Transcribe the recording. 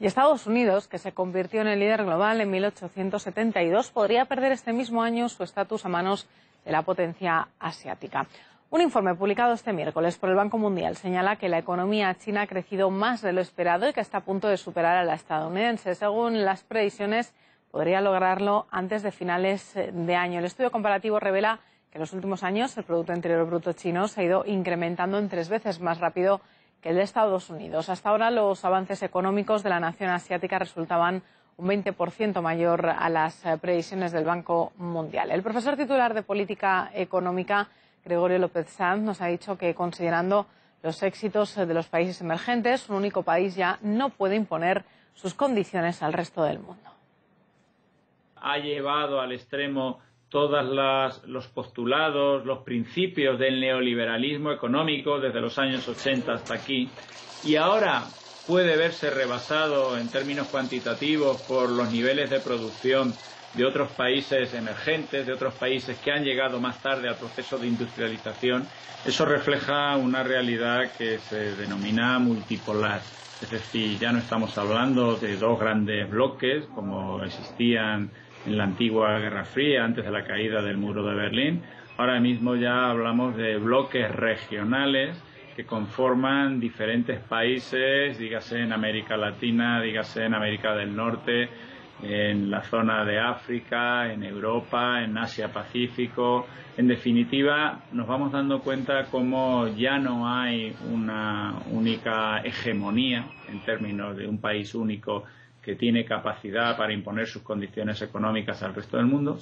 Y Estados Unidos, que se convirtió en el líder global en 1872, podría perder este mismo año su estatus a manos de la potencia asiática. Un informe publicado este miércoles por el Banco Mundial señala que la economía china ha crecido más de lo esperado y que está a punto de superar a la estadounidense. Según las previsiones, podría lograrlo antes de finales de año. El estudio comparativo revela que en los últimos años el Producto Interior Bruto chino se ha ido incrementando en 3 veces más rápido que el de Estados Unidos. Hasta ahora los avances económicos de la nación asiática resultaban un 20% mayor a las previsiones del Banco Mundial. El profesor titular de Política Económica, Gregorio López Sanz, nos ha dicho que, considerando los éxitos de los países emergentes, un único país ya no puede imponer sus condiciones al resto del mundo. Ha llevado al extremo todos los postulados, los principios del neoliberalismo económico desde los años 80 hasta aquí, y ahora puede verse rebasado en términos cuantitativos por los niveles de producción de otros países emergentes, de otros países que han llegado más tarde al proceso de industrialización. Eso refleja una realidad que se denomina multipolar. Es decir, ya no estamos hablando de 2 grandes bloques como existían en la antigua Guerra Fría, antes de la caída del Muro de Berlín. Ahora mismo ya hablamos de bloques regionales que conforman diferentes países, dígase en América Latina, dígase en América del Norte, en la zona de África, en Europa, en Asia-Pacífico. En definitiva, nos vamos dando cuenta cómo ya no hay una única hegemonía en términos de un país único que tiene capacidad para imponer sus condiciones económicas al resto del mundo.